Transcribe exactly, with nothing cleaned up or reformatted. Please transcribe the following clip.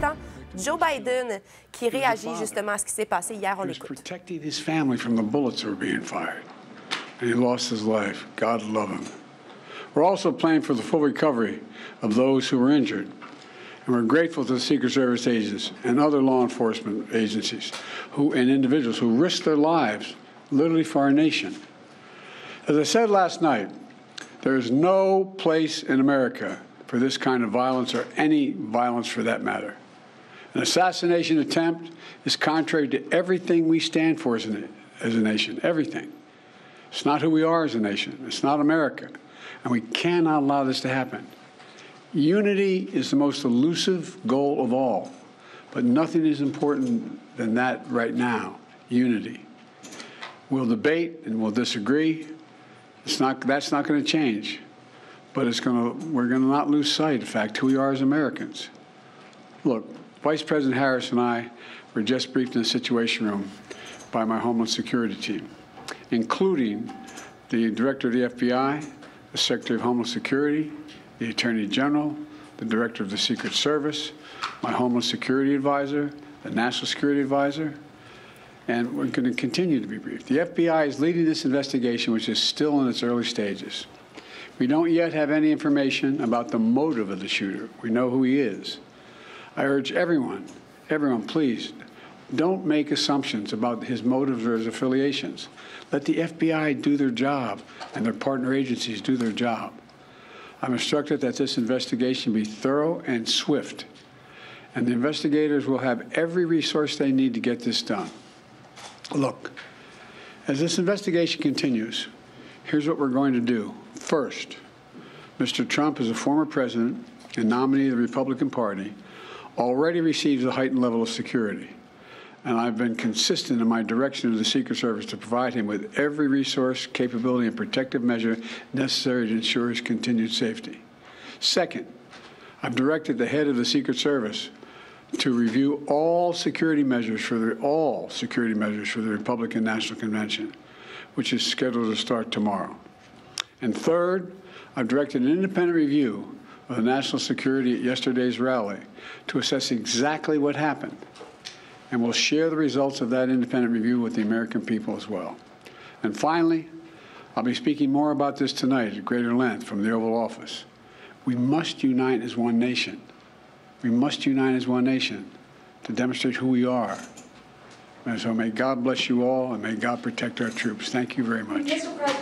temps, Joe Biden, qui réagit justement à ce qui s'est passé hier. On l'écoute. And he lost his life. God love him. We're also planning for the full recovery of those who were injured. And we're grateful to the Secret Service agents and other law enforcement agencies who, and individuals who risked their lives literally for our nation. As I said last night, there is no place in America for this kind of violence or any violence for that matter. An assassination attempt is contrary to everything we stand for as a, as a nation, everything. It's not who we are as a nation. It's not America. And we cannot allow this to happen. Unity is the most elusive goal of all. But nothing is important than that right now, unity. We'll debate and we'll disagree. It's not, that's not going to change. But it's gonna, we're going to not lose sight, in fact, who we are as Americans. Look, Vice President Harris and I were just briefed in the Situation Room by my Homeland Security team, including the Director of the F B I, the Secretary of Homeland Security, the Attorney General, the Director of the Secret Service, my Homeland Security Advisor, the National Security Advisor, and we're going to continue to be briefed. The F B I is leading this investigation, which is still in its early stages. We don't yet have any information about the motive of the shooter. We know who he is. I urge everyone, everyone, please, don't make assumptions about his motives or his affiliations. Let the F B I do their job and their partner agencies do their job. I'm instructed that this investigation be thorough and swift, and the investigators will have every resource they need to get this done. Look, as this investigation continues, here's what we're going to do. First, Mister Trump is a former president and nominee of the Republican Party, already receives a heightened level of security. And I've been consistent in my direction to the Secret Service to provide him with every resource, capability, and protective measure necessary to ensure his continued safety. Second, I've directed the head of the Secret Service to review all security measures for the, all security measures for the Republican National Convention, which is scheduled to start tomorrow. And third, I've directed an independent review of the national security at yesterday's rally to assess exactly what happened. And we'll share the results of that independent review with the American people as well. And finally, I'll be speaking more about this tonight at greater length from the Oval Office. We must unite as one nation. We must unite as one nation to demonstrate who we are. And so may God bless you all, and may God protect our troops. Thank you very much.